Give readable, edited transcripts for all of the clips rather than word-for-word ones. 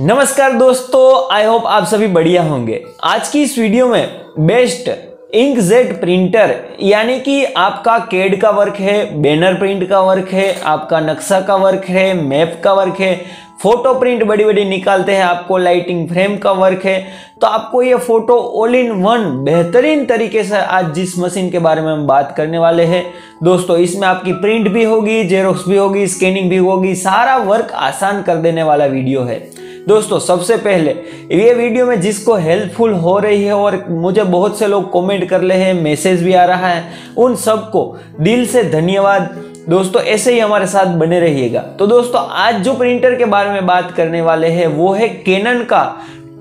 नमस्कार दोस्तों, I hope आप सभी बढ़िया होंगे। आज की इस वीडियो में बेस्ट इंकजेट प्रिंटर यानी कि आपका कैड का वर्क है, बैनर प्रिंट का वर्क है, आपका नक्शा का वर्क है, मैप का वर्क है, फोटो प्रिंट बड़ी बड़ी निकालते हैं, आपको लाइटिंग फ्रेम का वर्क है, तो आपको ये फोटो ऑल इन वन बेहतरीन तरीके से आज जिस मशीन के बारे में हम बात करने वाले हैं दोस्तों, इसमें आपकी प्रिंट भी होगी, जेरोक्स भी होगी, स्कैनिंग भी होगी, सारा वर्क आसान कर देने वाला वीडियो है दोस्तों। सबसे पहले ये वीडियो में जिसको हेल्पफुल हो रही है और मुझे बहुत से लोग कमेंट कर रहे हैं, मैसेज भी आ रहा है, उन सबको दिल से धन्यवाद दोस्तों। ऐसे ही हमारे साथ बने रहिएगा। तो दोस्तों आज जो प्रिंटर के बारे में बात करने वाले हैं वो है कैनन का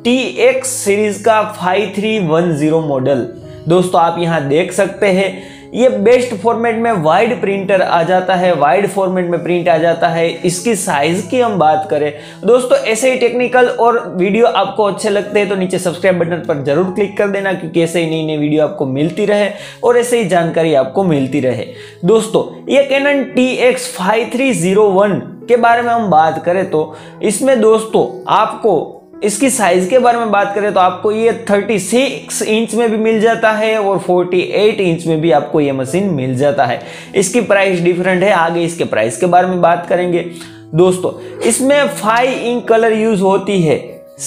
TX सीरीज का 5310 मॉडल। दोस्तों आप यहाँ देख सकते हैं ये बेस्ट फॉर्मेट में वाइड प्रिंटर आ जाता है, वाइड फॉर्मेट में प्रिंट आ जाता है। इसकी साइज की हम बात करें दोस्तों, ऐसे ही टेक्निकल और वीडियो आपको अच्छे लगते हैं तो नीचे सब्सक्राइब बटन पर जरूर क्लिक कर देना, क्योंकि ऐसे ही नई नई वीडियो आपको मिलती रहे और ऐसे ही जानकारी आपको मिलती रहे। दोस्तों ये कैनन TX 5310 के बारे में हम बात करें तो इसमें दोस्तों आपको इसकी साइज के बारे में बात करें तो आपको ये 36 इंच में भी मिल जाता है और 48 इंच में भी आपको ये मशीन मिल जाता है। इसकी प्राइस डिफरेंट है, आगे इसके प्राइस के बारे में बात करेंगे दोस्तों। इसमें 5 इंक कलर यूज होती है,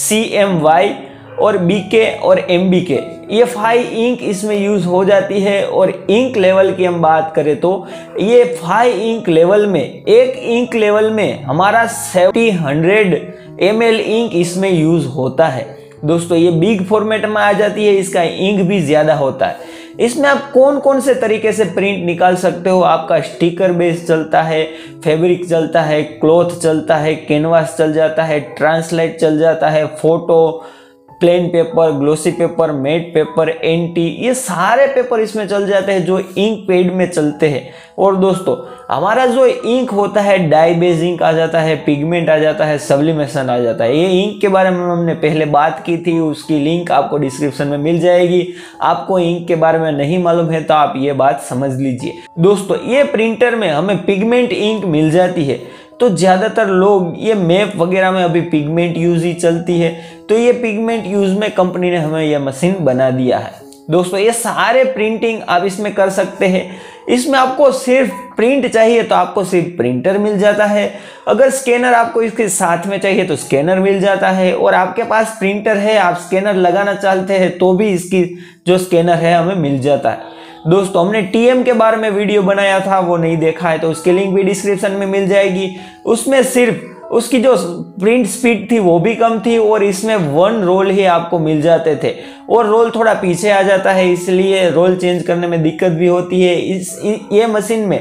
CMY और BK और MBK, ये 5 इंक इसमें यूज हो जाती है। और इंक लेवल की हम बात करें तो ये 5 इंक लेवल में, 1 इंक लेवल में हमारा 700 ml इंक इसमें यूज होता है दोस्तों। ये बिग फॉर्मेट में आ जाती है, इसका इंक भी ज़्यादा होता है। इसमें आप कौन कौन से तरीके से प्रिंट निकाल सकते हो, आपका स्टिकर बेस चलता है, फैब्रिक चलता है, क्लॉथ चलता है, कैनवास चल जाता है, ट्रांसलेट चल जाता है, photo, plain paper, glossy paper, matte paper, anti, ये सारे पेपर इसमें चल जाते हैं जो इंक पैड में चलते हैं। और दोस्तों हमारा जो इंक होता है, डाई बेस इंक आ जाता है, पिगमेंट आ जाता है, सब्लिमेशन आ जाता है। ये इंक के बारे में हमने पहले बात की थी, उसकी लिंक आपको डिस्क्रिप्शन में मिल जाएगी। आपको इंक के बारे में नहीं मालूम है तो आप ये बात समझ लीजिए दोस्तों। ये प्रिंटर में हमें पिगमेंट इंक मिल जाती है, तो ज़्यादातर लोग ये मैप वगैरह में अभी पिगमेंट यूज ही चलती है, तो ये पिगमेंट यूज में कंपनी ने हमें यह मशीन बना दिया है दोस्तों। ये सारे प्रिंटिंग आप इसमें कर सकते हैं। इसमें आपको सिर्फ प्रिंट चाहिए तो आपको सिर्फ प्रिंटर मिल जाता है, अगर स्कैनर आपको इसके साथ में चाहिए तो स्कैनर मिल जाता है, और आपके पास प्रिंटर है, आप स्कैनर लगाना चाहते हैं तो भी इसकी जो स्कैनर है हमें मिल जाता है दोस्तों। हमने TM के बारे में वीडियो बनाया था, वो नहीं देखा है तो उसकी लिंक भी डिस्क्रिप्शन में मिल जाएगी। उसमें सिर्फ उसकी जो प्रिंट स्पीड थी वो भी कम थी, और इसमें 1 रोल ही आपको मिल जाते थे, और रोल थोड़ा पीछे आ जाता है इसलिए रोल चेंज करने में दिक्कत भी होती है। ये मशीन में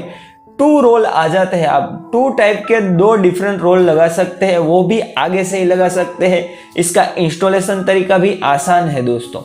2 रोल आ जाते हैं, आप 2 टाइप के 2 डिफरेंट रोल लगा सकते हैं, वो भी आगे से ही लगा सकते हैं। इसका इंस्टॉलेशन तरीका भी आसान है दोस्तों,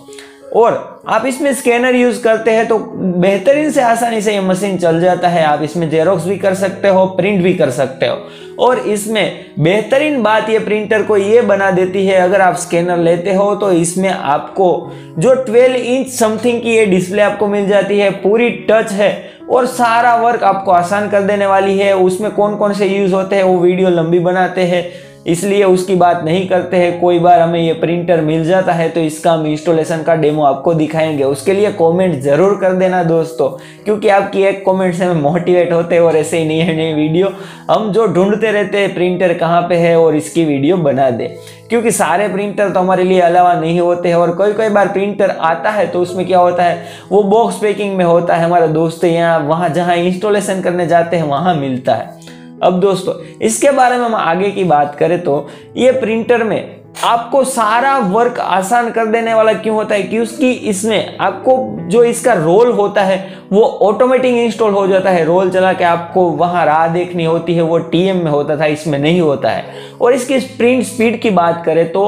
और आप इसमें स्कैनर यूज करते हैं तो बेहतरीन से आसानी से ये मशीन चल जाता है। आप इसमें जेरोक्स भी कर सकते हो, प्रिंट भी कर सकते हो, और इसमें बेहतरीन बात ये प्रिंटर को ये बना देती है, अगर आप स्कैनर लेते हो तो इसमें आपको जो 12 इंच समथिंग की ये डिस्प्ले आपको मिल जाती है, पूरी टच है और सारा वर्क आपको आसान कर देने वाली है। उसमें कौन कौन से यूज होते हैं वो वीडियो लंबी बनाते हैं इसलिए उसकी बात नहीं करते हैं। कोई बार हमें ये प्रिंटर मिल जाता है तो इसका हम इंस्टॉलेशन का डेमो आपको दिखाएंगे, उसके लिए कमेंट जरूर कर देना दोस्तों, क्योंकि आपकी एक कमेंट से हम मोटिवेट होते हैं और ऐसे ही नई वीडियो हम जो ढूंढते रहते हैं प्रिंटर कहाँ पे है और इसकी वीडियो बना दे, क्योंकि सारे प्रिंटर तो हमारे लिए अलावा नहीं होते हैं। और कोई कोई बार प्रिंटर आता है तो उसमें क्या होता है, वो बॉक्स पैकिंग में होता है, हमारे दोस्त यहाँ वहाँ जहाँ इंस्टॉलेशन करने जाते हैं वहाँ मिलता है। अब दोस्तों इसके बारे में हम आगे की बात करें तो ये प्रिंटर में आपको सारा वर्क आसान कर देने वाला क्यों होता है, क्योंकि इसमें आपको जो इसका रोल होता है वो ऑटोमेटिक इंस्टॉल हो जाता है। रोल चला के आपको वहाँ राह देखनी होती है, वो TM में होता था, इसमें नहीं होता है। और इसकी प्रिंट स्पीड की बात करें तो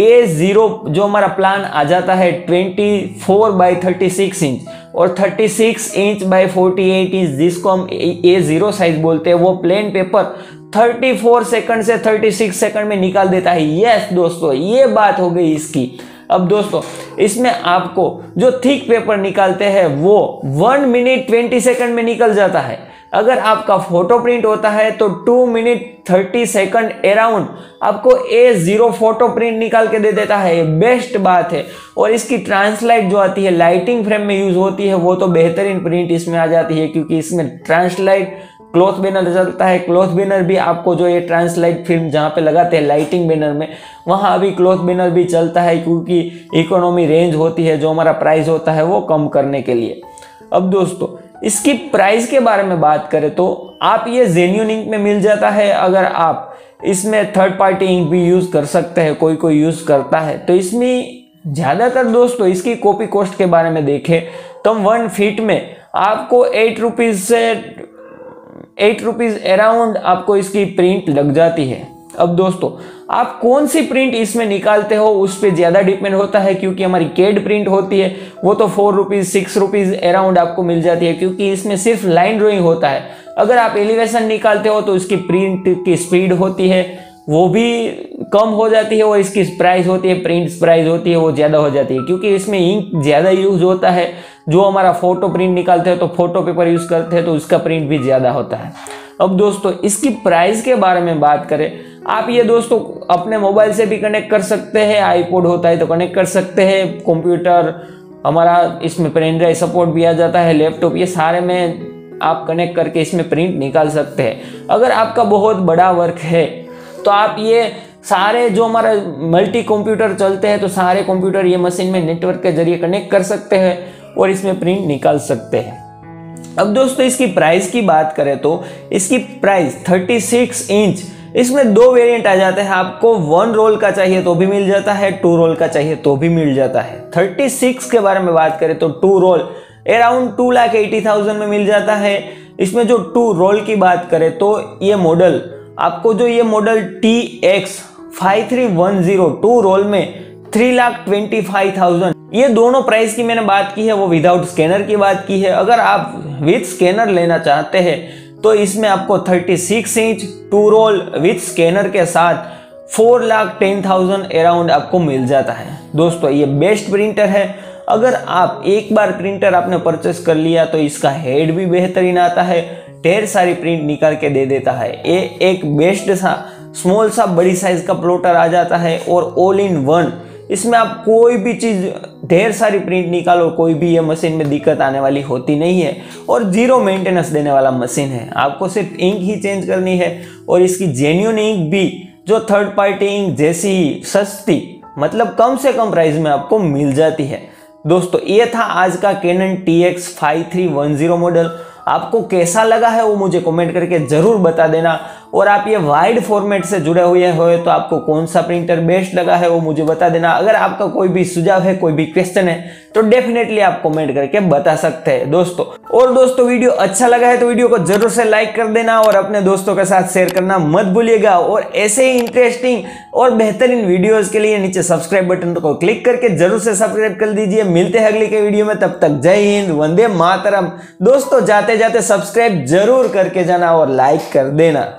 A0 जो हमारा प्लान आ जाता है 24x36 इंच और 36 इंच बाई 48 इंच, जिसको हम A0 साइज बोलते हैं, वो प्लेन पेपर 34 सेकंड से 36 सेकंड में निकाल देता है। यस दोस्तों ये बात हो गई इसकी। अब दोस्तों इसमें आपको जो थिक पेपर निकालते हैं वो 1 मिनट 20 सेकंड में निकल जाता है। अगर आपका फोटो प्रिंट होता है तो 2 मिनट 30 सेकंड अराउंड आपको A0 फोटो प्रिंट निकाल के दे देता है। ये बेस्ट बात है। और इसकी ट्रांसलाइट जो आती है लाइटिंग फ्रेम में यूज होती है वो तो बेहतरीन प्रिंट इसमें आ जाती है, क्योंकि इसमें ट्रांसलाइट क्लॉथ बैनर चलता है। क्लॉथ बैनर भी आपको जो ये ट्रांसलाइट फिल्म जहाँ पे लगाते हैं लाइटिंग बैनर में, वहाँ अभी क्लॉथ बैनर भी चलता है, क्योंकि इकोनॉमी रेंज होती है जो हमारा प्राइस होता है वो कम करने के लिए। अब दोस्तों इसकी प्राइस के बारे में बात करें तो आप ये जेन्युइन इंक में मिल जाता है। अगर आप इसमें थर्ड पार्टी इंक भी यूज़ कर सकते हैं, कोई कोई यूज़ करता है। तो इसमें ज़्यादातर दोस्तों इसकी कॉपी कॉस्ट के बारे में देखें तो 1 फीट में आपको 8 रुपीज़ अराउंड आपको इसकी प्रिंट लग जाती है। अब दोस्तों आप कौन सी प्रिंट इसमें निकालते हो उस पर ज़्यादा डिपेंड होता है, क्योंकि हमारी कैड प्रिंट होती है वो तो 4 रुपीज़ 6 रुपीज़ अराउंड आपको मिल जाती है, क्योंकि इसमें सिर्फ लाइन ड्राइंग होता है। अगर आप एलिवेशन निकालते हो तो इसकी प्रिंट की स्पीड होती है वो भी कम हो जाती है, और इसकी प्राइस होती है प्रिंट प्राइस होती है वो ज़्यादा हो जाती है, क्योंकि इसमें इंक ज़्यादा यूज होता है। जो हमारा फोटो प्रिंट निकालते हैं तो फोटो पेपर यूज़ करते हैं तो उसका प्रिंट भी ज़्यादा होता है। अब दोस्तों इसकी प्राइस के बारे में बात करें, आप ये दोस्तों अपने मोबाइल से भी कनेक्ट कर सकते हैं, आईपॉड होता है तो कनेक्ट कर सकते हैं, कंप्यूटर हमारा इसमें पेन ड्राइव सपोर्ट भी आ जाता है, लैपटॉप, ये सारे में आप कनेक्ट करके इसमें प्रिंट निकाल सकते हैं। अगर आपका बहुत बड़ा वर्क है तो आप ये सारे जो हमारा मल्टी कंप्यूटर चलते हैं तो सारे कंप्यूटर ये मशीन में नेटवर्क के जरिए कनेक्ट कर सकते हैं और इसमें प्रिंट निकाल सकते हैं। अब दोस्तों इसकी प्राइस की बात करें तो इसकी प्राइस 36 इंच इसमें 2 वेरिएंट आ जाते हैं। आपको 1 रोल का चाहिए तो भी मिल जाता है, 2 रोल का चाहिए तो भी मिल जाता है। 36 के बारे में बात करें तो 2 रोल अराउंड 2,80,000 में मिल जाता है। इसमें जो 2 रोल की बात करें तो ये मॉडल आपको जो ये मॉडल TX 5310 2 रोल में 3,25,000 ये दोनों प्राइस की मैंने बात की है, वो विदाउट स्कैनर की बात की है। अगर आप विथ स्कैनर लेना चाहते हैं तो इसमें आपको 36 इंच 2 रोल विथ स्कैनर के साथ 4,10,000 अराउंड आपको मिल जाता है। दोस्तों ये बेस्ट प्रिंटर है। अगर आप एक बार प्रिंटर आपने परचेस कर लिया तो इसका हेड भी बेहतरीन आता है, ढेर सारी प्रिंट निकाल के दे देता है। ये एक बेस्ट सा स्मॉल सा बड़ी साइज का प्लॉटर आ जाता है और ऑल इन वन इसमें आप कोई भी चीज़ ढेर सारी प्रिंट निकालो कोई भी ये मशीन में दिक्कत आने वाली होती नहीं है, और जीरो मेंटेनेंस देने वाला मशीन है। आपको सिर्फ इंक ही चेंज करनी है, और इसकी जेन्युइन इंक भी जो थर्ड पार्टी इंक जैसी ही सस्ती मतलब कम से कम प्राइस में आपको मिल जाती है। दोस्तों ये था आज का कैनन TX 5310 मॉडल। आपको कैसा लगा है वो मुझे कमेंट करके ज़रूर बता देना, और आप ये वाइड फॉर्मेट से जुड़े हुए हो तो आपको कौन सा प्रिंटर बेस्ट लगा है वो मुझे बता देना। अगर आपका कोई भी सुझाव है, कोई भी क्वेश्चन है तो डेफिनेटली आप कमेंट करके बता सकते हैं दोस्तों। और दोस्तों वीडियो अच्छा लगा है तो वीडियो को जरूर से लाइक कर देना और अपने दोस्तों के साथ शेयर करना मत भूलिएगा, और ऐसे ही इंटरेस्टिंग और बेहतरीन वीडियोज़ के लिए नीचे सब्सक्राइब बटन को क्लिक करके जरूर से सब्सक्राइब कर दीजिए। मिलते हैं अगली के वीडियो में, तब तक जय हिंद, वंदे मातरम। दोस्तों जाते जाते सब्सक्राइब जरूर करके जाना और लाइक कर देना।